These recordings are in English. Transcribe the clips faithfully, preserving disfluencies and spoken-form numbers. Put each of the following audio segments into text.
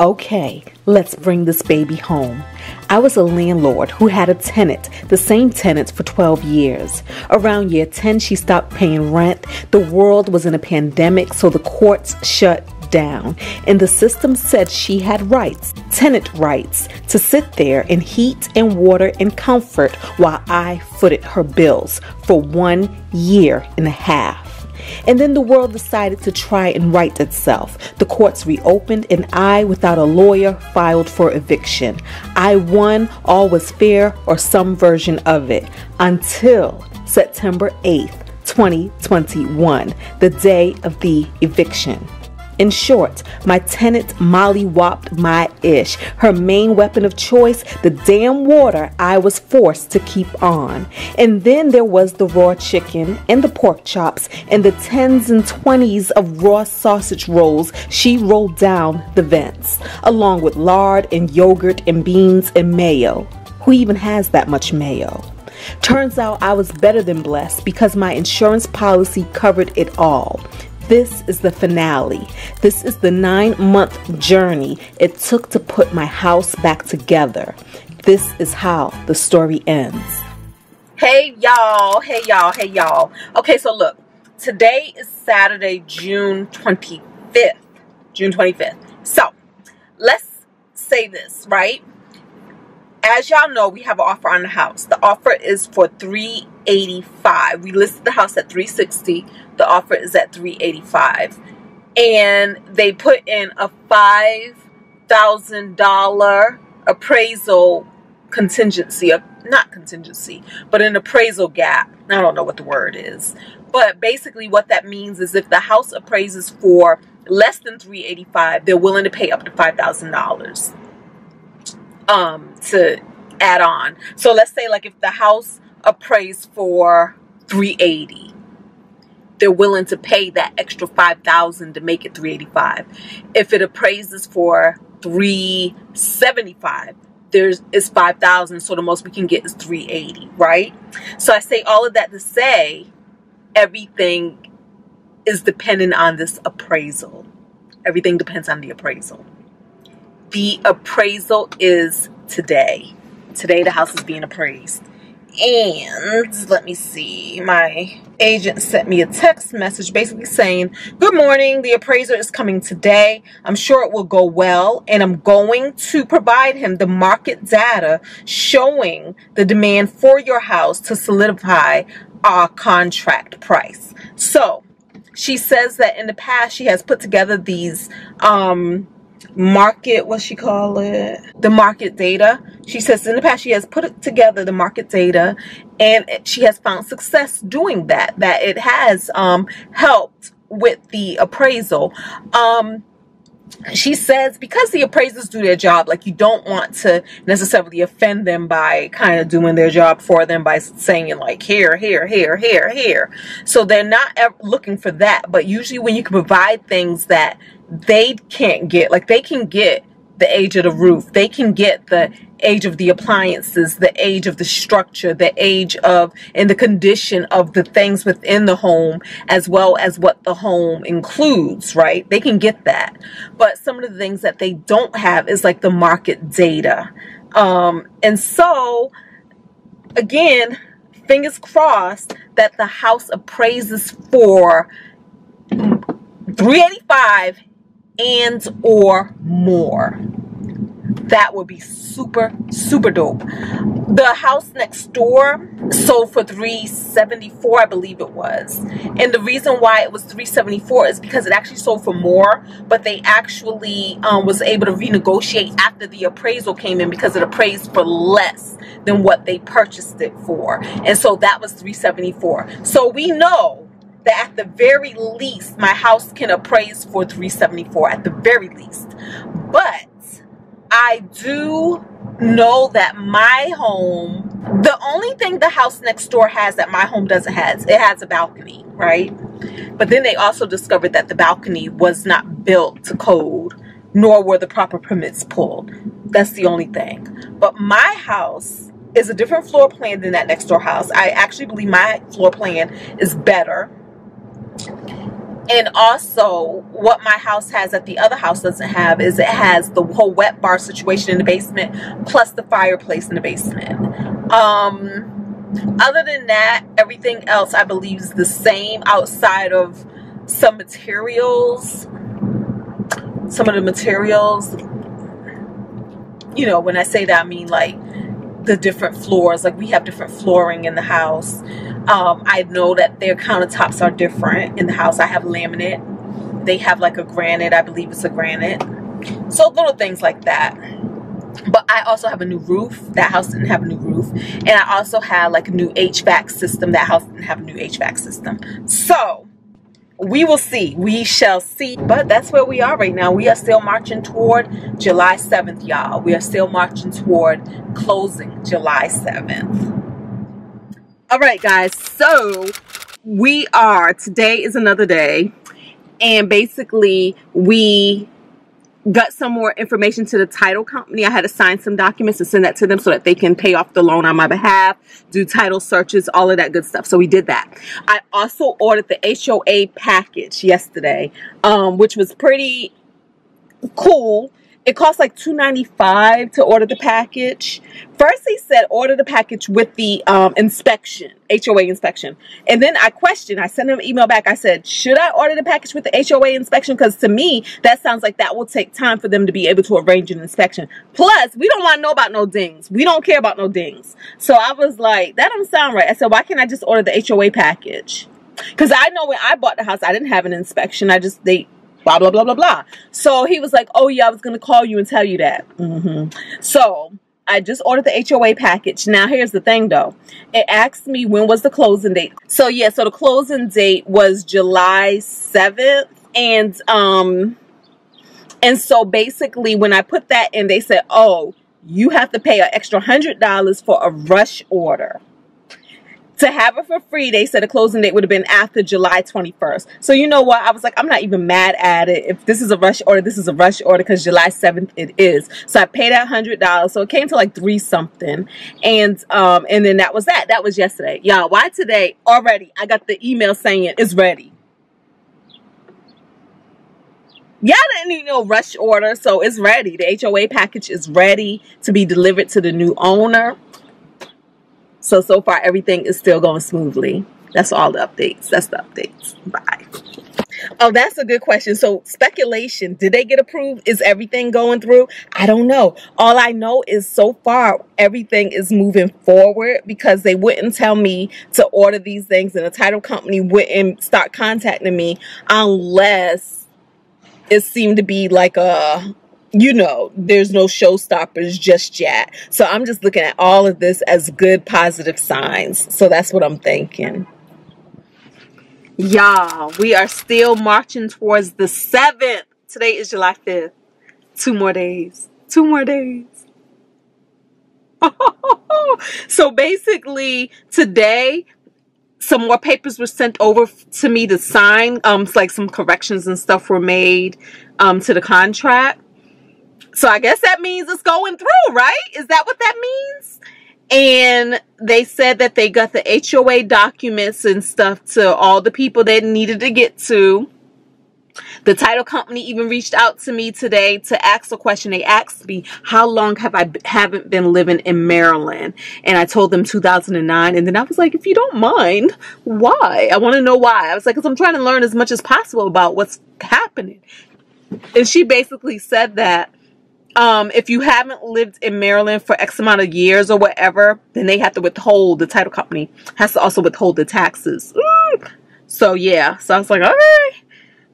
Okay, let's bring this baby home. I was a landlord who had a tenant, the same tenant for twelve years. Around year ten, she stopped paying rent. The world was in a pandemic, so the courts shut down, and the system said she had rights, tenant rights, to sit there in heat and water and comfort while I footed her bills for one year and a half. And then the world decided to try and right itself. The courts reopened, and I, without a lawyer, filed for eviction. I won, all was fair, or some version of it, until September eighth, twenty twenty-one, the day of the eviction. In short, my tenant mollywopped my ish, her main weapon of choice, the damn water I was forced to keep on. And then there was the raw chicken and the pork chops and the tens and twenties of raw sausage rolls she rolled down the vents, along with lard and yogurt and beans and mayo. Who even has that much mayo? Turns out I was better than blessed because my insurance policy covered it all. This is the finale. This is the nine-month journey it took to put my house back together. This is how the story ends. Hey, y'all. Hey, y'all. Hey, y'all. Okay, so look. Today is Saturday, June twenty-fifth. June twenty-fifth. So, let's say this, right? As y'all know, we have an offer on the house. The offer is for three eighty-five. We listed the house at three sixty. The offer is at three eighty-five, and they put in a five thousand dollar appraisal contingency, of not contingency, but an appraisal gap. I don't know what the word is, but basically what that means is if the house appraises for less than three eighty-five, they're willing to pay up to five thousand dollars um to add on. So let's say like if the house appraised for three eighty, they're willing to pay that extra five thousand to make it three eighty-five. If it appraises for three seventy-five, there's it's five thousand, so the most we can get is three eighty, right? So I say all of that to say everything is dependent on this appraisal. Everything depends on the appraisal. The appraisal is today. Today the house is being appraised. And let me see, my agent sent me a text message basically saying, good morning, the appraiser is coming today. I'm sure it will go well, and I'm going to provide him the market data showing the demand for your house to solidify our contract price. So she says that in the past she has put together these um market, what she call it, the market data. She says in the past she has put together the market data, and she has found success doing that, that it has um helped with the appraisal. Um she says because the appraisers do their job, like you don't want to necessarily offend them by kind of doing their job for them by saying like here, here, here, here, here. So they're not ever looking for that, but usually when you can provide things that they can't get, like they can get the age of the roof, they can get the age of the appliances, the age of the structure, the age of and the condition of the things within the home, as well as what the home includes, right? They can get that. But some of the things that they don't have is like the market data. Um, and so, again, fingers crossed that the house appraises for three eighty-five and or more. That would be super, super dope. The house next door sold for three seventy-four, I believe it was. And the reason why it was three seventy-four is because it actually sold for more, but they actually um, was able to renegotiate after the appraisal came in because it appraised for less than what they purchased it for. And so that was three seventy-four. So we know that at the very least, my house can appraise for three seventy-four at the very least. But I do know that my home, the only thing the house next door has that my home doesn't have, it has a balcony, right? But then they also discovered that the balcony was not built to code, nor were the proper permits pulled. That's the only thing. But my house is a different floor plan than that next door house. I actually believe my floor plan is better. And also, what my house has that the other house doesn't have is it has the whole wet bar situation in the basement, plus the fireplace in the basement. Um, other than that, everything else I believe is the same outside of some materials. Some of the materials, you know, when I say that, I mean like the different floors. Like we have different flooring in the house. Um, I know that their countertops are different in the house. I have laminate. They have like a granite. I believe it's a granite. So little things like that. But I also have a new roof. That house didn't have a new roof. And I also had like a new H V A C system. That house didn't have a new H V A C system. So we will see. We shall see. But that's where we are right now. We are still marching toward July seventh, y'all. We are still marching toward closing July seventh. All right, guys, so we are, today is another day, and basically we got some more information to the title company. I had to sign some documents and send that to them so that they can pay off the loan on my behalf, do title searches, all of that good stuff. So we did that. I also ordered the H O A package yesterday, um, which was pretty cool. It cost like two ninety-five to order the package. First, he said order the package with the um, inspection, H O A inspection. And then I questioned. I sent him an email back. I said, should I order the package with the H O A inspection? Because to me, that sounds like that will take time for them to be able to arrange an inspection. Plus, we don't want to know about no dings. We don't care about no dings. So I was like, that don't sound right. I said, why can't I just order the H O A package? Because I know when I bought the house, I didn't have an inspection. I just, they... blah, blah, blah, blah, blah. So he was like, oh, yeah, I was going to call you and tell you that. Mm-hmm. So I just ordered the H O A package. Now, here's the thing, though. It asked me when was the closing date. So, yeah, so the closing date was July seventh. And, um, and so basically when I put that in, they said, oh, you have to pay an extra one hundred dollars for a rush order. To have it for free, they said the closing date would have been after July twenty-first. So you know what? I was like, I'm not even mad at it. If this is a rush order, this is a rush order because July seventh it is. So I paid that one hundred dollars. So it came to like three something. And um, and then that was that. That was yesterday. Y'all, why today already I got the email saying it's ready? Y'all didn't need no rush order. So it's ready. The H O A package is ready to be delivered to the new owner. So, so far, everything is still going smoothly. That's all the updates. That's the updates. Bye. Oh, that's a good question. So, speculation. Did they get approved? Is everything going through? I don't know. All I know is so far, everything is moving forward because they wouldn't tell me to order these things and the title company wouldn't start contacting me unless it seemed to be like a... you know, there's no showstoppers just yet. So I'm just looking at all of this as good, positive signs. So that's what I'm thinking. Y'all, we are still marching towards the seventh. Today is July fifth. Two more days. Two more days. So basically, today... some more papers were sent over to me to sign. Um, it's like some corrections and stuff were made um, to the contract. So I guess that means it's going through, right? Is that what that means? And they said that they got the H O A documents and stuff to all the people they needed to get to. The title company even reached out to me today to ask a question. They asked me, how long have I haven't been living in Maryland? And I told them two thousand nine. And then I was like, if you don't mind, why? I want to know why. I was like, because I'm trying to learn as much as possible about what's happening. And she basically said that. Um, if you haven't lived in Maryland for X amount of years or whatever, then they have to withhold, the title company has to also withhold the taxes. Ooh. So, yeah. So, I was like, all right.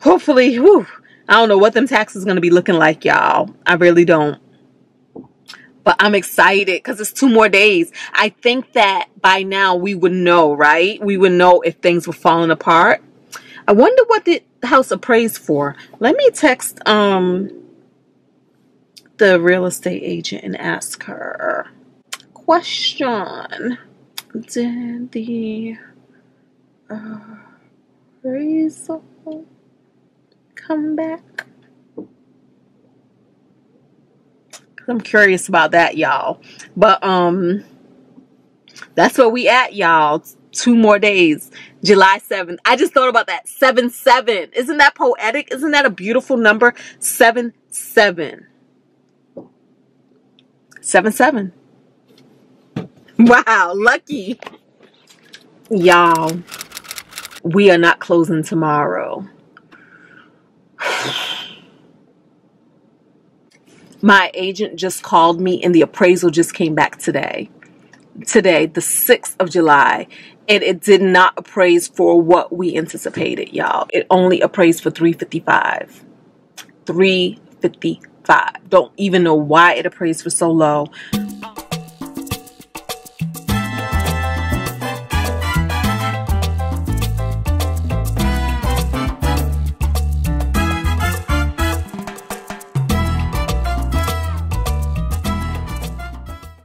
Hopefully, whew, I don't know what them taxes going to be looking like, y'all. I really don't. But I'm excited because it's two more days. I think that by now we would know, right? We would know if things were falling apart. I wonder what the house appraised for. Let me text... Um, the real estate agent and ask her. Question. Did the uh, appraisal come back? I'm curious about that, y'all. But um, that's where we at, y'all. two more days, July seventh. I just thought about that, seven seven. Isn't that poetic? Isn't that a beautiful number? seven seven. seven seven. Wow, lucky. Y'all, we are not closing tomorrow. My agent just called me and the appraisal just came back today. Today, the sixth of July. And it did not appraise for what we anticipated, y'all. It only appraised for three fifty-five. three fifty-five. Don't even know why it appraised for so low.